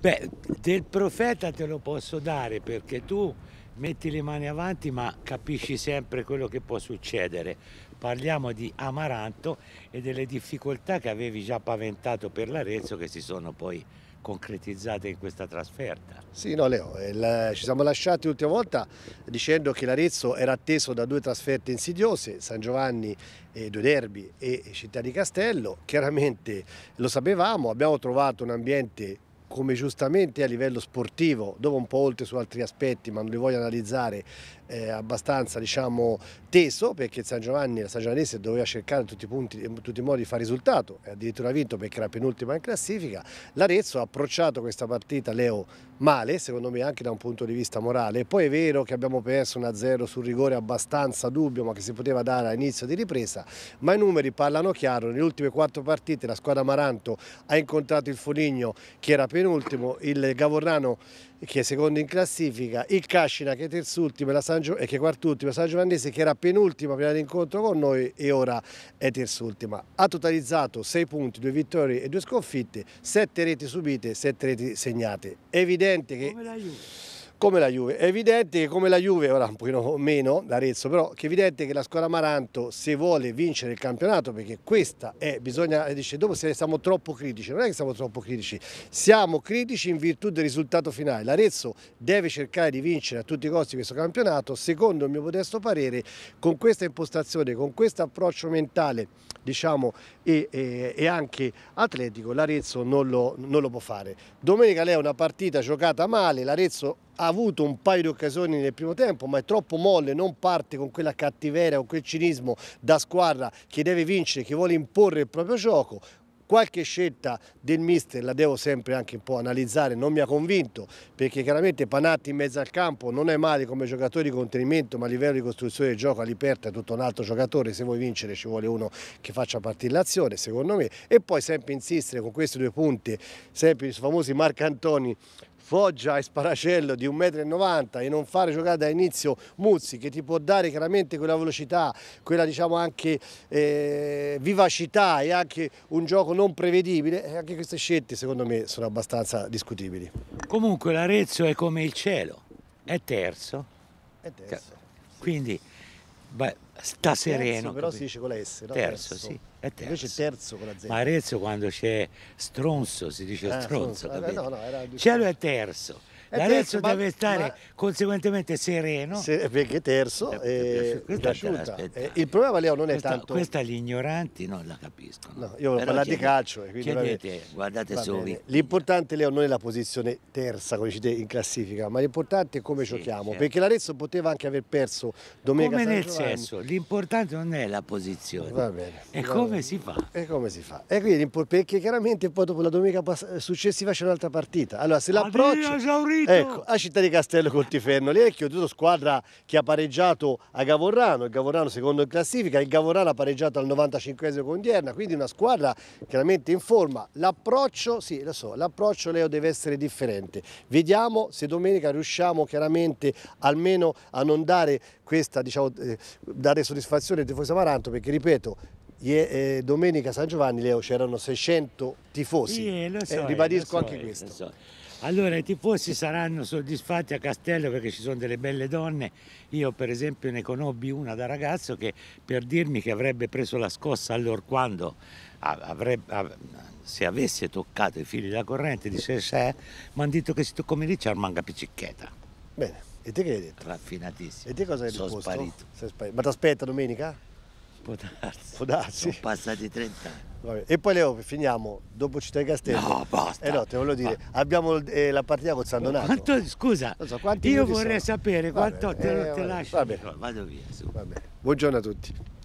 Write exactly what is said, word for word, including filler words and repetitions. Beh, del profeta te lo posso dare, perché tu metti le mani avanti ma capisci sempre quello che può succedere. Parliamo di Amaranto e delle difficoltà che avevi già paventato per l'Arezzo, che si sono poi concretizzate in questa trasferta. Sì, no Leo, il, ci siamo lasciati l'ultima volta dicendo che l'Arezzo era atteso da due trasferte insidiose, San Giovanni e due derby e Città di Castello. Chiaramente lo sapevamo, abbiamo trovato un ambiente, come giustamente a livello sportivo, dopo un po' oltre su altri aspetti, ma non li voglio analizzare, eh, abbastanza, diciamo, teso, perché San Giovanni, la Sangiovanese, doveva cercare in tutti i punti, in tutti i modi di fare risultato, e addirittura vinto perché era penultima in classifica. L'Arezzo ha approcciato questa partita, Leo, male, secondo me anche da un punto di vista morale. Poi è vero che abbiamo perso uno a zero sul rigore abbastanza dubbio, ma che si poteva dare all'inizio di ripresa, ma i numeri parlano chiaro. Nelle ultime quattro partite la squadra Amaranto ha incontrato il Foligno, che era penultimo, il Gavorrano, che è secondo in classifica, il Cascina, che è terzultimo, e che è quartultimo, Sangiovannese, che era penultima prima dell'incontro con noi e ora è terzultima. Ha totalizzato sei punti, due vittorie e due sconfitte, sette reti subite, sette reti segnate. È evidente che... Come la Juve. Come la Juve, è evidente che come la Juve, ora un pochino meno l'Arezzo, però che è evidente che la squadra Amaranto, se vuole vincere il campionato, perché questa è, bisogna, dice, dopo se siamo troppo critici, non è che siamo troppo critici, siamo critici in virtù del risultato finale. L'Arezzo deve cercare di vincere a tutti i costi questo campionato, secondo il mio modesto parere, con questa impostazione, con questo approccio mentale, diciamo, e, e, e anche atletico, l'Arezzo non lo, non lo può fare. Domenica lei è una partita giocata male, l'Arezzo ha avuto un paio di occasioni nel primo tempo, ma è troppo molle, non parte con quella cattiveria, con quel cinismo da squadra che deve vincere, che vuole imporre il proprio gioco. Qualche scelta del mister la devo sempre anche un po' analizzare, non mi ha convinto, perché chiaramente Panatti in mezzo al campo non è male come giocatore di contenimento, ma a livello di costruzione del gioco Aliperta è tutto un altro giocatore. Se vuoi vincere ci vuole uno che faccia partire l'azione, secondo me. E poi sempre insistere con questi due punti, sempre i famosi Marcantoni, Foggia e Sparacello di un metro e novanta, e non fare giocare da inizio Muzzi, che ti può dare chiaramente quella velocità, quella, diciamo, anche eh, vivacità e anche un gioco non prevedibile. E anche queste scelte secondo me sono abbastanza discutibili. Comunque l'Arezzo è come il cielo, è terzo, è terzo. Quindi beh, sta sereno. Terzo, però si dice con la S, no? Terzo, terzo, sì. È terzo. Invece terzo con la Z. Ma Arezzo, quando c'è stronzo, si dice ah, stronzo. Il no, no, cielo è terzo. L'Arezzo deve ma, stare ma... conseguentemente sereno. Se, perché è terzo. Eh, è piaciuta. Eh, il problema, Leo, non questa, è tanto... Questa gli ignoranti non la capiscono. No, io ho parlato di calcio. E chiedete, guardate solo. L'importante, Leo, non è la posizione terza, come dite, in classifica, ma l'importante è come sì, giochiamo. Certo. Perché l'Arezzo poteva anche aver perso domenica. Come nel senso, l'importante non è la posizione. Va bene. È va come bene. si fa. È come si fa. E quindi, perché chiaramente poi dopo la domenica successiva c'è un'altra partita. Allora, se l'approccio... Ecco, a Città di Castello col Tiferno Lerchi, ho avuto squadra che ha pareggiato a Gavorrano, il Gavorrano secondo in classifica, il Gavorrano ha pareggiato al novantacinquesimo con Dierna, quindi una squadra chiaramente in forma. L'approccio, sì, lo so, l'approccio, Leo, deve essere differente. Vediamo se domenica riusciamo chiaramente almeno a non dare questa, diciamo, eh, dare soddisfazione al tifoso Amaranto, perché ripeto, E domenica a San Giovanni, Leo, c'erano seicento tifosi, sì, lo so, eh, ribadisco lo so, anche questo. Lo so. Allora i tifosi saranno soddisfatti a Castello, perché ci sono delle belle donne. Io per esempio ne conobbi una da ragazzo, che per dirmi che avrebbe preso la scossa allorquando avrebbe, av se avesse toccato i fili della corrente, dice se mi hanno detto che si tocca lì c'è manga picicchetta. Bene, e te che hai detto? Raffinatissimo. E te cosa hai detto? Sono sparito. Ma ti aspetta domenica? Può darsi. Può darsi. Sono passati trent'anni. Vabbè. E poi, Leo, finiamo dopo Città di Castello. No, basta. Eh no, te volevo dire, Va. abbiamo eh, la partita con San Donato. Quanto, scusa, so, io vorrei sono? sapere quanto vabbè, te, eh, te lascio. Vado via. Su. Vabbè. Buongiorno a tutti.